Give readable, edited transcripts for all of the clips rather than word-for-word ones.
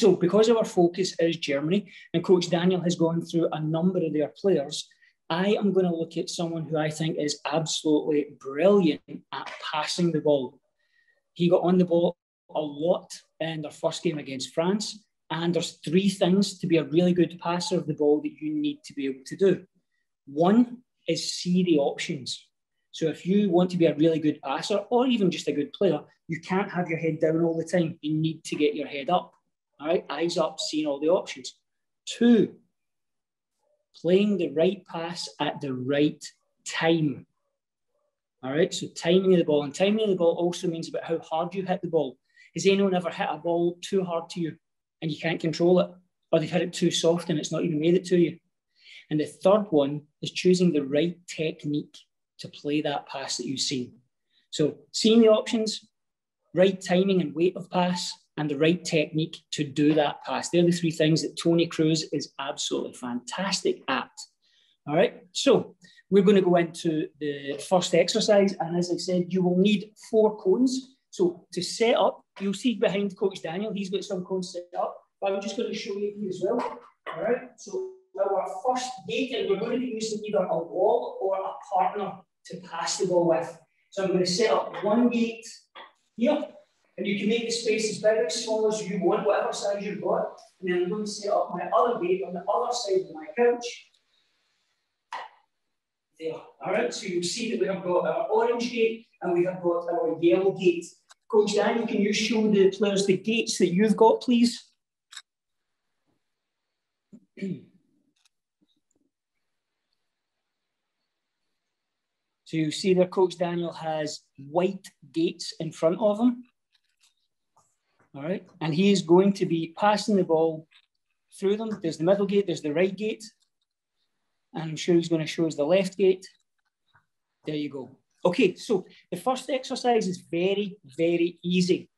So because our focus is Germany, and Coach Daniel has gone through a number of their players, I am going to look at someone who I think is absolutely brilliant at passing the ball. He got on the ball a lot in their first game against France, and there's three things to be a really good passer of the ball that you need to be able to do. One is see the options. So if you want to be a really good passer or even just a good player, you can't have your head down all the time. You need to get your head up, all right? Eyes up, seeing all the options. Two, playing the right pass at the right time, all right? So timing of the ball. And timing of the ball also means about how hard you hit the ball. Has anyone ever hit a ball too hard to you and you can't control it? Or they've hit it too soft and it's not even made it to you? And the third one is choosing the right technique to play that pass that you've seen. So seeing the options, right timing and weight of pass, and the right technique to do that pass. They're the three things that Toni Kroos is absolutely fantastic at. All right, so we're going to go into the first exercise. And as I said, you will need four cones. So to set up, you'll see behind Coach Daniel, he's got some cones set up, but I'm just going to show you here as well. All right, so our first data, we're going to be using either a wall or a partner to pass the ball with. So I'm going to set up one gate here, and you can make the space as big or small as you want, whatever size you've got. And then I'm going to set up my other gate on the other side of my couch. There. All right, so you'll see that we have got our orange gate and we have got our yellow gate. Coach Dan, can you show the players the gates that you've got, please? So you see there, Coach Daniel has white gates in front of him. All right, and he is going to be passing the ball through them. There's the middle gate, there's the right gate. And I'm sure he's going to show us the left gate. There you go. Okay, so the first exercise is very, very easy.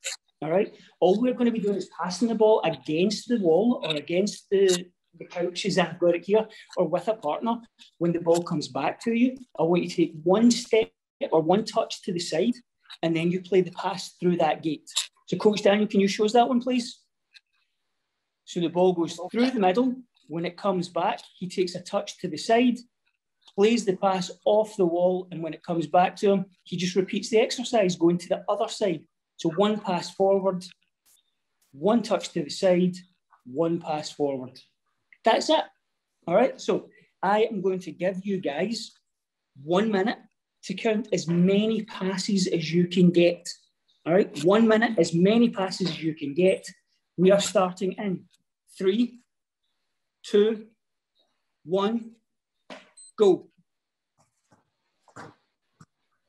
All right, all we're going to be doing is passing the ball against the wall or against the couches that I've got it here, or with a partner. When the ball comes back to you, I want you to take one step or one touch to the side, and then you play the pass through that gate. So Coach Daniel, can you show us that one, please? So the ball goes through the middle. When it comes back, he takes a touch to the side, plays the pass off the wall, and when it comes back to him, he just repeats the exercise, going to the other side. So one pass forward, one touch to the side, one pass forward. That's it. All right. So I am going to give you guys 1 minute to count as many passes as you can get. All right. 1 minute, as many passes as you can get. We are starting in 3, 2, 1, go.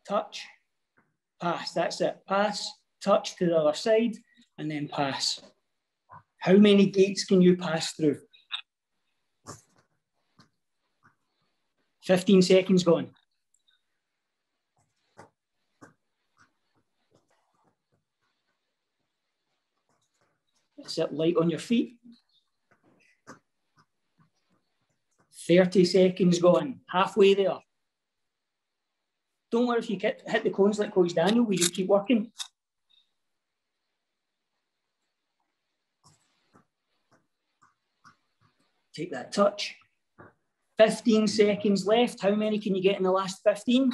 Touch, pass. That's it. Pass, touch to the other side, and then pass. How many gates can you pass through? 15 seconds gone. That's it, light on your feet. 30 seconds gone, halfway there. Don't worry if you hit the cones like Coach Daniel, we just keep working. Take that touch. 15 seconds left. How many can you get in the last 15?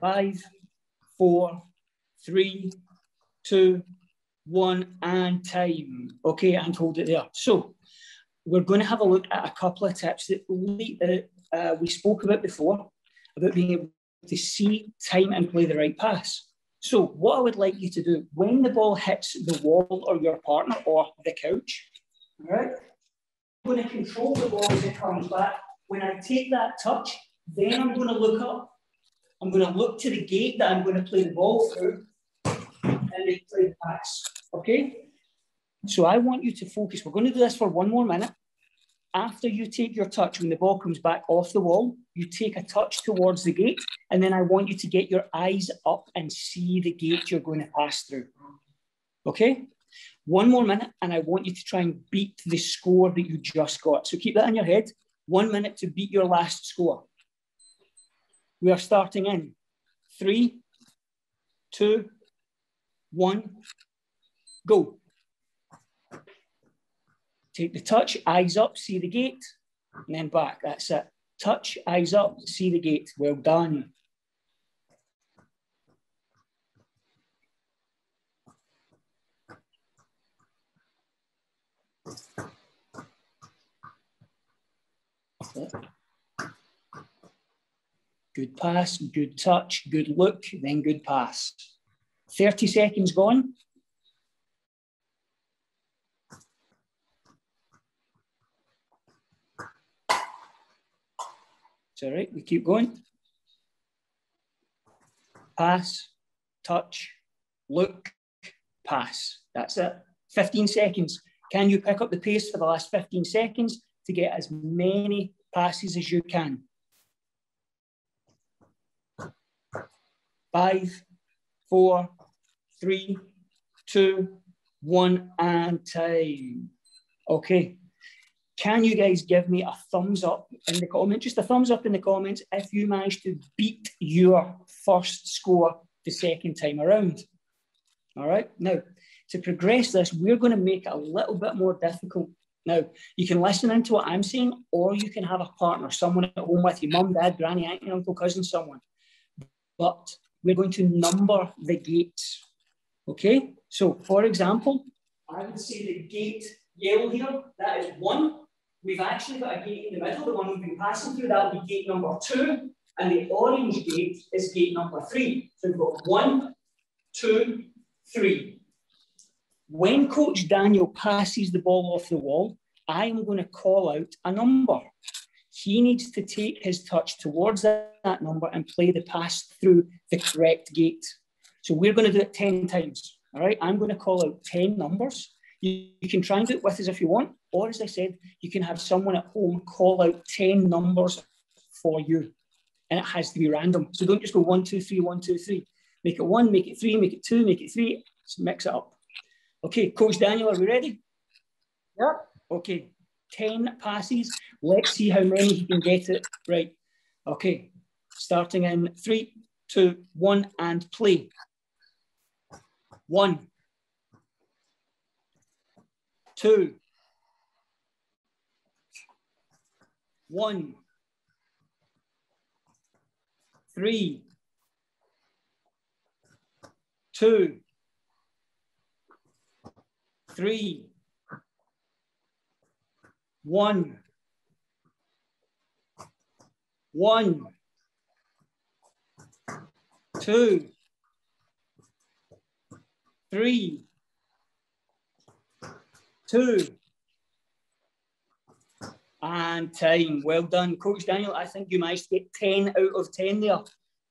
Five, four, three, two, one, and time. Okay, and hold it there. So we're going to have a look at a couple of tips that we spoke about before, about being able to see, time, and play the right pass. So what I would like you to do, when the ball hits the wall or your partner or the couch, all right, I'm going to control the ball as it comes back. When I take that touch, then I'm going to look up. I'm going to look to the gate that I'm going to play the ball through and then play the pass, okay? So I want you to focus. We're going to do this for 1 more minute. After you take your touch, when the ball comes back off the wall, you take a touch towards the gate, and then I want you to get your eyes up and see the gate you're going to pass through. Okay? 1 more minute, and I want you to try and beat the score that you just got. So keep that in your head. 1 minute to beat your last score. We are starting in 3, 2, 1, go. Take the touch, eyes up, see the gate, and then back. That's it. Touch, eyes up, see the gate. Well done. Good pass, good touch, good look, then good pass. 30 seconds gone. It's all right, we keep going. Pass, touch, look, pass. That's it. 15 seconds. Can you pick up the pace for the last 15 seconds to get as many passes as you can? 5, 4, 3, 2, 1, and time. Okay. Can you guys give me a thumbs up in the comments? Just a thumbs up in the comments if you managed to beat your first score the second time around. All right. Now, to progress this, we're going to make it a little bit more difficult. Now, you can listen into what I'm saying, or you can have a partner, someone at home with you, mum, dad, granny, aunt, uncle, cousin, someone. But we're going to number the gates, okay? So, for example, I would say the gate yellow here, that is 1. We've actually got a gate in the middle, the one we've been passing through, that will be gate number 2, and the orange gate is gate number 3. So we've got 1, 2, 3. When Coach Daniel passes the ball off the wall, I am going to call out a number. He needs to take his touch towards that number and play the pass through the correct gate. So we're going to do it 10 times. All right, I'm going to call out 10 numbers. You can try and do it with us if you want, or as I said, you can have someone at home call out 10 numbers for you, and it has to be random. So don't just go 1, 2, 3, 1, 2, 3. Make it 1, make it 3, make it 2, make it 3. Just mix it up. Okay, Coach Daniel, are we ready? Yeah. Okay, 10 passes. Let's see how many he can get it right. Okay, starting in 3, 2, 1, and play. 1, 3, 2, 1, 3, 2, 3, 2, and time. Well done, Coach Daniel. I think you managed to get 10 out of 10 there.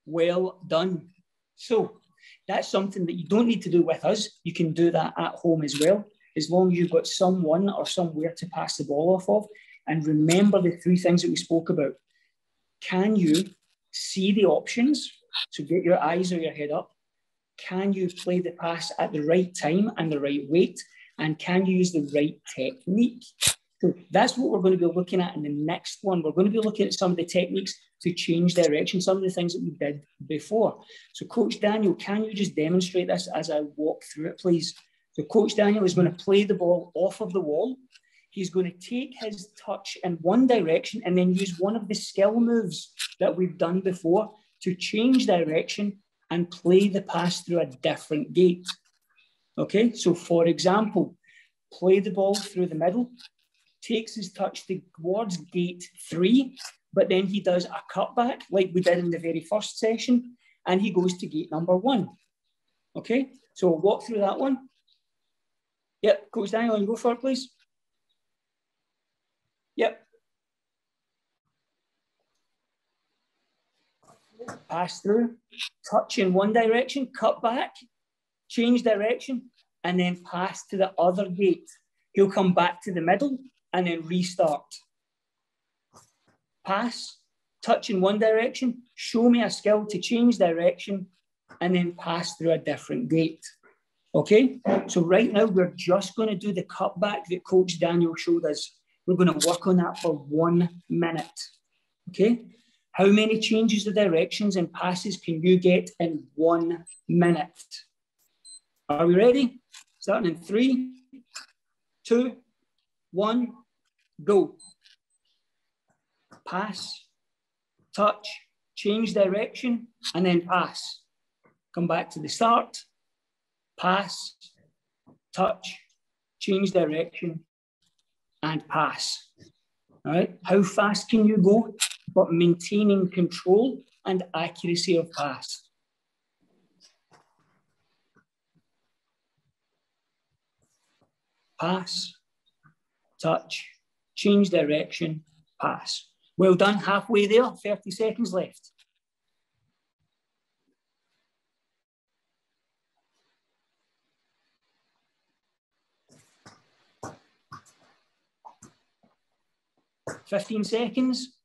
Well done. So that's something that you don't need to do with us. You can do that at home as well, as long as you've got someone or somewhere to pass the ball off of. And remember the 3 things that we spoke about. Can you see the options? So get your eyes or your head up. Can you play the pass at the right time and the right weight? And can you use the right technique? So that's what we're going to be looking at in the next one. We're going to be looking at some of the techniques to change direction, some of the things that we did before. So Coach Daniel, can you just demonstrate this as I walk through it, please? So Coach Daniel is going to play the ball off of the wall. He's going to take his touch in one direction and then use one of the skill moves that we've done before to change direction and play the pass through a different gate. Okay, so for example, play the ball through the middle, takes his touch towards gate 3, but then he does a cutback like we did in the very first session, and he goes to gate number 1. Okay, so we'll walk through that one. Yep, Coach Daniel, you go for it, please. Yep. Pass through, touch in one direction, cut back, change direction, and then pass to the other gate. He'll come back to the middle and then restart. Pass, touch in one direction, show me a skill to change direction, and then pass through a different gate. Okay, so right now we're just going to do the cutback that Coach Daniel showed us. We're going to work on that for 1 minute. Okay, How many changes of directions and passes can you get in 1 minute? Are we ready? Starting in 3, 2, 1, go. Pass, touch, change direction, and then pass. Come back to the start, pass, touch, change direction, and pass. All right, how fast can you go, but maintaining control and accuracy of pass? Pass, touch, change direction, pass. Well done, halfway there, 30 seconds left. $15 seconds.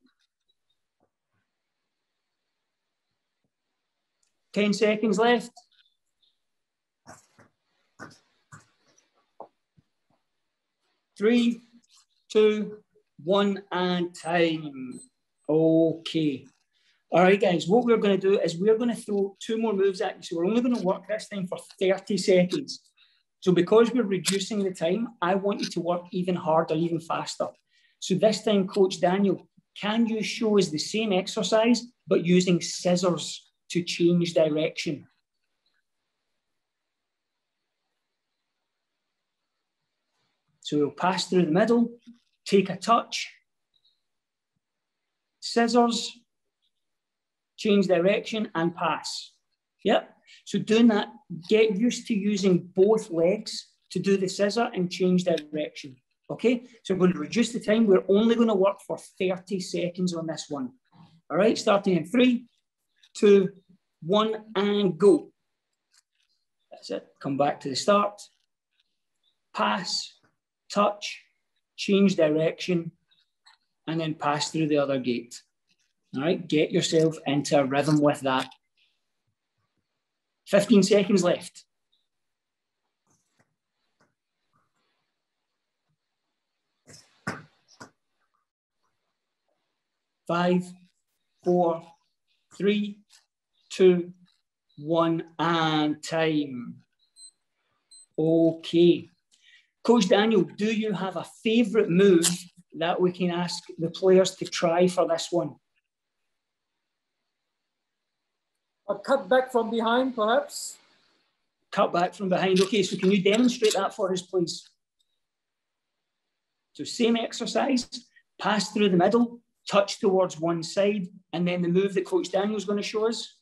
10 seconds left. 3, 2, 1, and time. Okay. All right, guys, what we're going to do is we're going to throw 2 more moves at you. So we're only going to work this time for 30 seconds. So because we're reducing the time, I want you to work even harder, even faster. So this time, Coach Daniel, can you show us the same exercise, but using scissors to change direction? So we'll pass through the middle, take a touch, scissors, change direction, and pass. Yep. So doing that, get used to using both legs to do the scissor and change direction. Okay, so we're going to reduce the time. We're only going to work for 30 seconds on this one. All right, starting in 3, 2, 1, and go. That's it. Come back to the start. Pass, touch, change direction, and then pass through the other gate. All right, get yourself into a rhythm with that. 15 seconds left. 5, 4, 3, 2, 1, and time. Okay. Coach Daniel, do you have a favourite move that we can ask the players to try for this one? A cut back from behind, perhaps? Cut back from behind. Okay, so can you demonstrate that for us, please? So same exercise, pass through the middle, touch towards one side, and then the move that Coach Daniel's going to show us.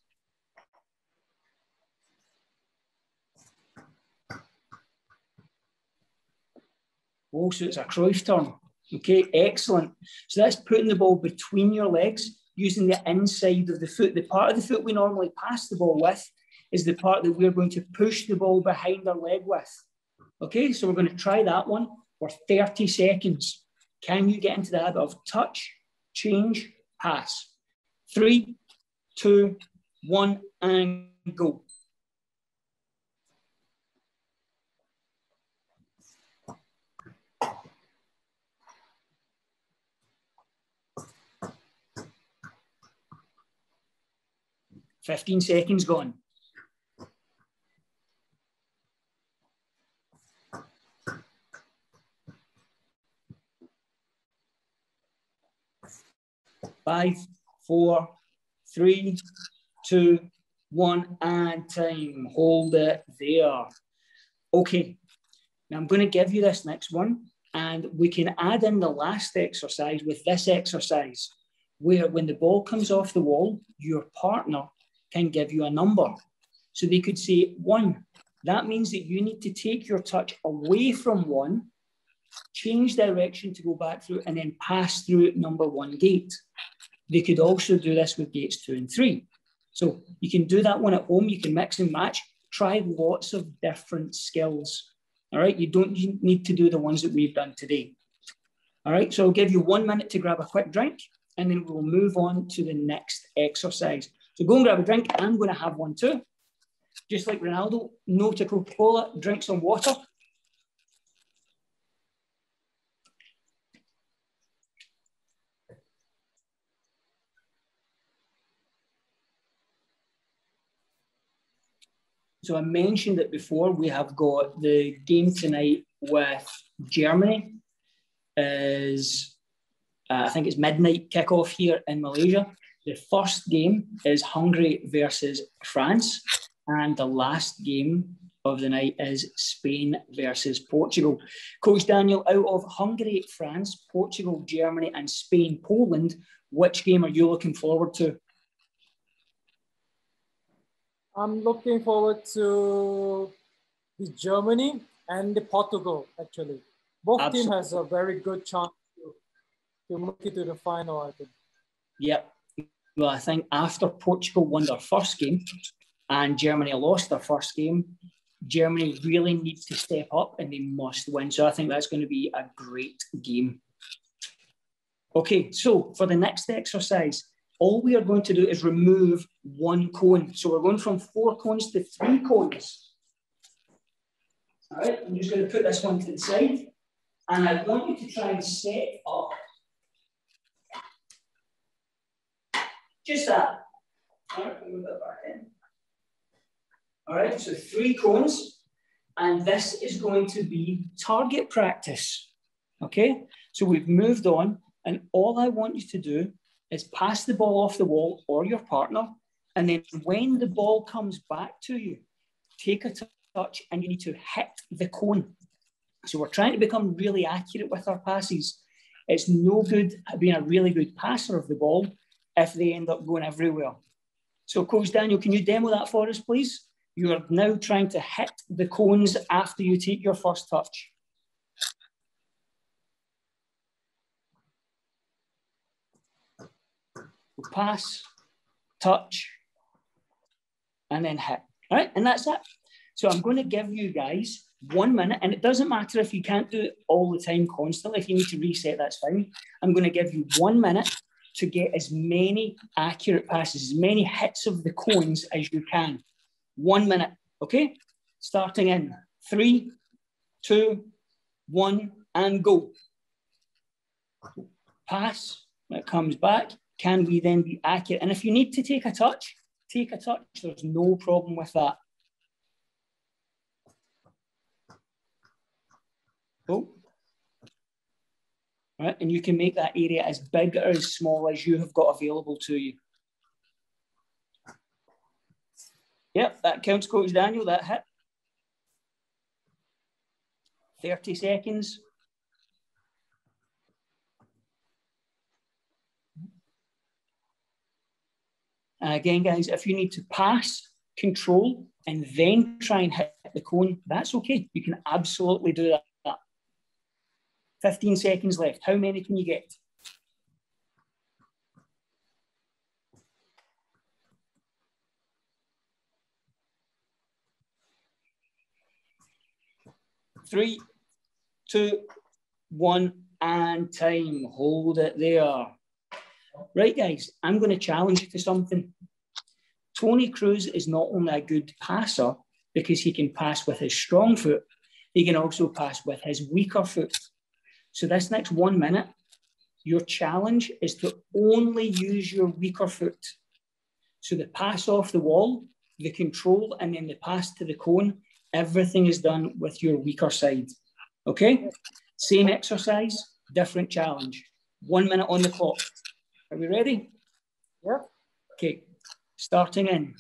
Oh, so it's a Cruyff turn. Okay, excellent. So that's putting the ball between your legs, using the inside of the foot. The part of the foot we normally pass the ball with is the part that we're going to push the ball behind our leg with. Okay, so we're going to try that one for 30 seconds. Can you get into the habit of touch, change, pass? 3, 2, 1, and go. $15 seconds gone. 5, 4, 3, 2, 1, and time. Hold it there. Okay, now I'm going to give you this next one, and we can add in the last exercise with this exercise, where when the ball comes off the wall, your partner can give you a number. So they could say 1. That means that you need to take your touch away from 1, change direction to go back through, and then pass through number 1 gate. They could also do this with gates 2 and 3. So you can do that one at home. You can mix and match. Try lots of different skills. All right. You don't need to do the ones that we've done today. All right. So I'll give you 1 minute to grab a quick drink, and then we'll move on to the next exercise. So go and grab a drink. I'm going to have one too. Just like Ronaldo, no to Coca-Cola, drink some water. So I mentioned it before, we have got the game tonight with Germany is, I think it's midnight kickoff here in Malaysia. The first game is Hungary versus France. And the last game of the night is Spain versus Portugal. Coach Daniel, out of Hungary, France, Portugal, Germany, and Spain, Poland, which game are you looking forward to? I'm looking forward to the Germany and the Portugal, actually. Both teams has a very good chance to make it to the final, I think. Yep. Well, I think after Portugal won their first game and Germany lost their first game, Germany really needs to step up and they must win. So I think that's going to be a great game. Okay, so for the next exercise, all we are going to do is remove one cone. So we're going from 4 cones to 3 cones. All right, I'm just going to put this one to the side. And I want you to try and set up just that. All right, move that back in. All right, so 3 cones. And this is going to be target practice. Okay, so we've moved on. And all I want you to do is pass the ball off the wall or your partner. And then when the ball comes back to you, take a touch and you need to hit the cone. So we're trying to become really accurate with our passes. It's no good being a really good passer of the ball if they end up going everywhere. So Coach Daniel, can you demo that for us, please? You are now trying to hit the cones after you take your first touch. Pass, touch, and then hit. All right, and that's it. So I'm going to give you guys 1 minute, and it doesn't matter if you can't do it all the time constantly. If you need to reset, that's fine. I'm going to give you 1 minute to get as many accurate passes, as many hits of the cones as you can. 1 minute, okay? Starting in 3, 2, 1, and go. Pass, that comes back. Can we then be accurate? And if you need to take a touch, there's no problem with that. Oh. All right, and you can make that area as big or as small as you have got available to you. Yep, that counts, Coach Daniel, that hit. 30 seconds. And again, guys, if you need to pass, control, and then try and hit the cone, that's okay. You can absolutely do that. 15 seconds left. How many can you get? Three, two, one, and time. Hold it there. Right, guys, I'm going to challenge you to something. Toni Kroos is not only a good passer because he can pass with his strong foot, he can also pass with his weaker foot. So this next 1 minute, your challenge is to only use your weaker foot. So the pass off the wall, the control, and then the pass to the cone, everything is done with your weaker side. Okay? Same exercise, different challenge. 1 minute on the clock. Are we ready? Yeah. Okay. Starting in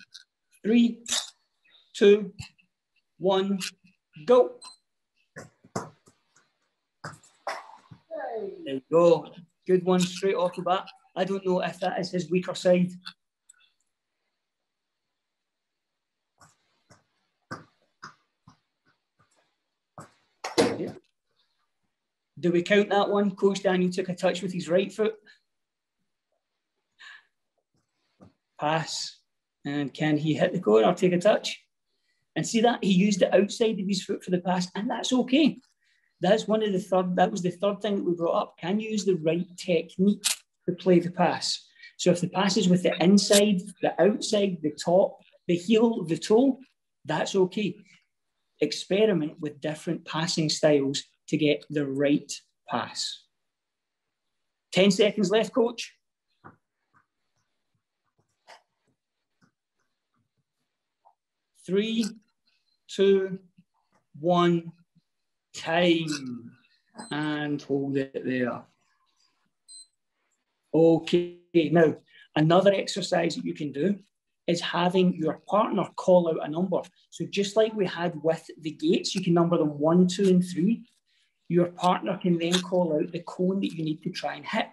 3, 2, 1, go. There we go. Good one straight off the bat. I don't know if that is his weaker side. Yeah. Do we count that one? Coach Daniel took a touch with his right foot. Pass, and can he hit the cone or take a touch? And see that? He used the outside of his foot for the pass, and that's okay. That's one of the third, that was the third thing that we brought up. Can you use the right technique to play the pass? So if the pass is with the inside, the outside, the top, the heel, the toe, that's okay. Experiment with different passing styles to get the right pass. 10 seconds left, coach. Three, 2, 1, time, and hold it there. Okay, now another exercise that you can do is having your partner call out a number. So just like we had with the gates, you can number them 1, 2, and 3. Your partner can then call out the cone that you need to try and hit.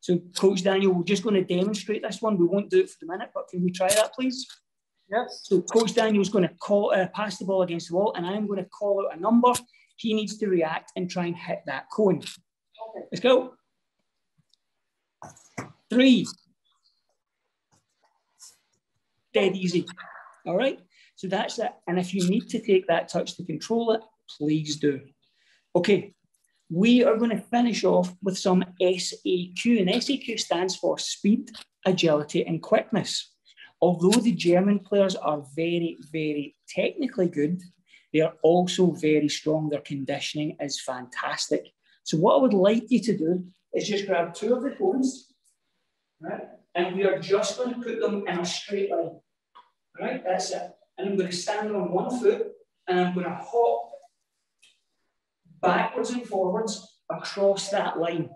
So Coach Daniel, we're just going to demonstrate this one. We won't do it for the minute, but can we try that, please? Yes. So Coach Daniel's going to call, pass the ball against the wall, and I'm going to call out a number. He needs to react and try and hit that cone. Okay. Let's go. 3. Dead easy. All right. So that's it. And if you need to take that touch to control it, please do. Okay. We are going to finish off with some SAQ. And SAQ stands for speed, agility, and quickness. Although the German players are very, very technically good, they are also very strong. Their conditioning is fantastic. So what I would like you to do is just grab 2 of the cones, right? And we are just going to put them in a straight line. Right, that's it. And I'm going to stand on 1 foot and I'm going to hop backwards and forwards across that line.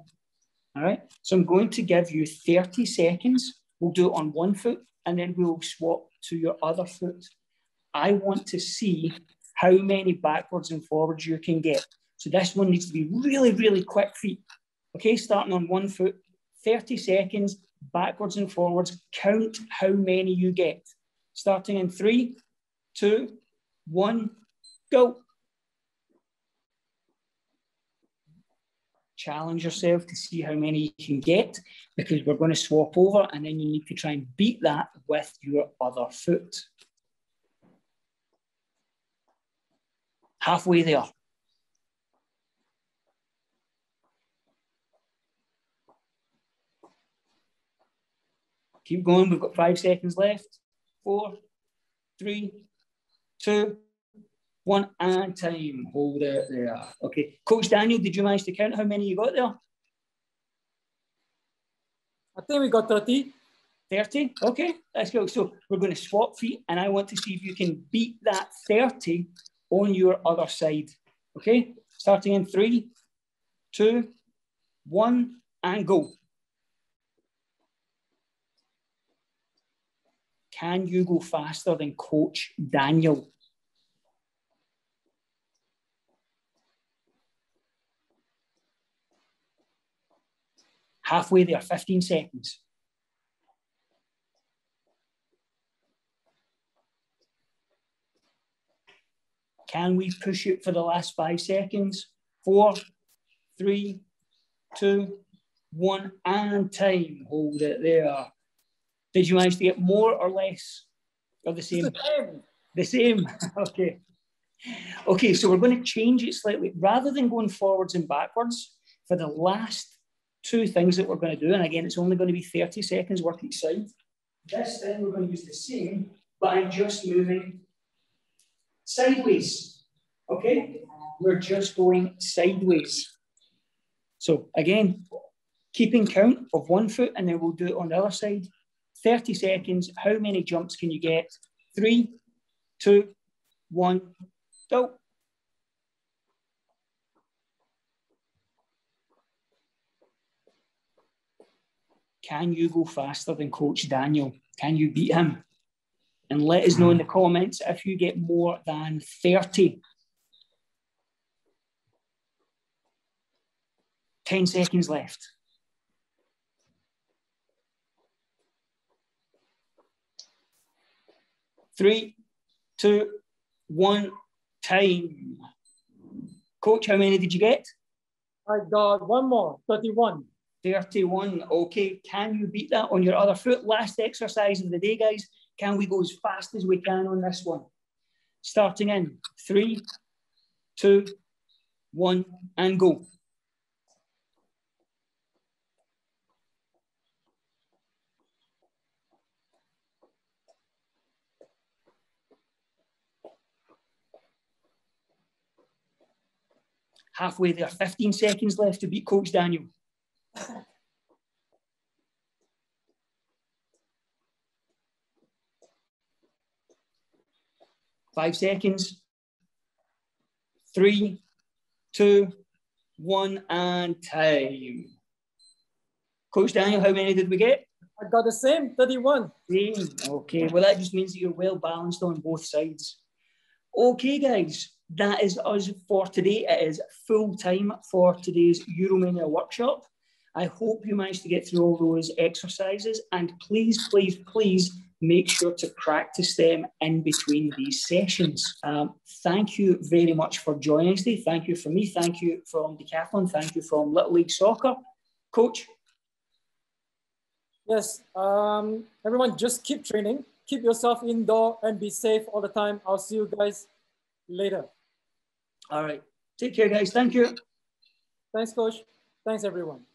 All right, so I'm going to give you 30 seconds. We'll do it on 1 foot and then we'll swap to your other foot. I want to see how many backwards and forwards you can get. So this one needs to be really, really quick feet. Okay, starting on 1 foot, 30 seconds, backwards and forwards, count how many you get. Starting in 3, 2, 1, go. Challenge yourself to see how many you can get because we're going to swap over and then you need to try and beat that with your other foot. Halfway there. Keep going, we've got 5 seconds left. 4, 3, 2, 1, and time. Hold it there. Okay. Coach Daniel, did you manage to count how many you got there? I think we got 30. 30? Okay, let's go. So we're going to swap feet and I want to see if you can beat that 30 on your other side. Okay, starting in 3, 2, 1, and go. Can you go faster than Coach Daniel? Halfway there, 15 seconds. Can we push it for the last 5 seconds? 4, 3, 2, 1, and time. Hold it there. Did you manage to get more or less? Or the same? The same. Okay. Okay, so we're going to change it slightly. Rather than going forwards and backwards, for the last 2 things that we're going to do, and again, it's only going to be 30 seconds work each side. This then we're going to use the same, but I'm just moving sideways. Okay? We're just going sideways. So again, keeping count of 1 foot, and then we'll do it on the other side. 30 seconds, how many jumps can you get? 3, 2, 1, go. Can you go faster than Coach Daniel? Can you beat him? And let us know in the comments if you get more than 30. 10 seconds left. Three, two, one, time. Coach, how many did you get? I got 1 more, 31. 31, okay. Can you beat that on your other foot? Last exercise of the day, guys. Can we go as fast as we can on this one? Starting in 3, 2, 1, and go. Halfway there, 15 seconds left to beat Coach Daniel. 5 seconds. 3, 2, 1, and time. Coach Daniel, how many did we get? I got the same, 31. Same. Okay, well, that just means that you're well balanced on both sides. Okay, guys, that is us for today. It is full time for today's Euromania workshop. I hope you managed to get through all those exercises, and please, please, please make sure to practice them in between these sessions. Thank you very much for joining us today. Thank you from me. Thank you from Decathlon. Thank you from Little League Soccer. Coach? Yes, everyone, just keep training. Keep yourself indoor and be safe all the time. I'll see you guys later. All right. Take care, guys. Thank you. Thanks, Coach. Thanks, everyone.